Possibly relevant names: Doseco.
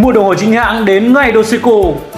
Mua đồng hồ chính hãng đến ngay Doseco.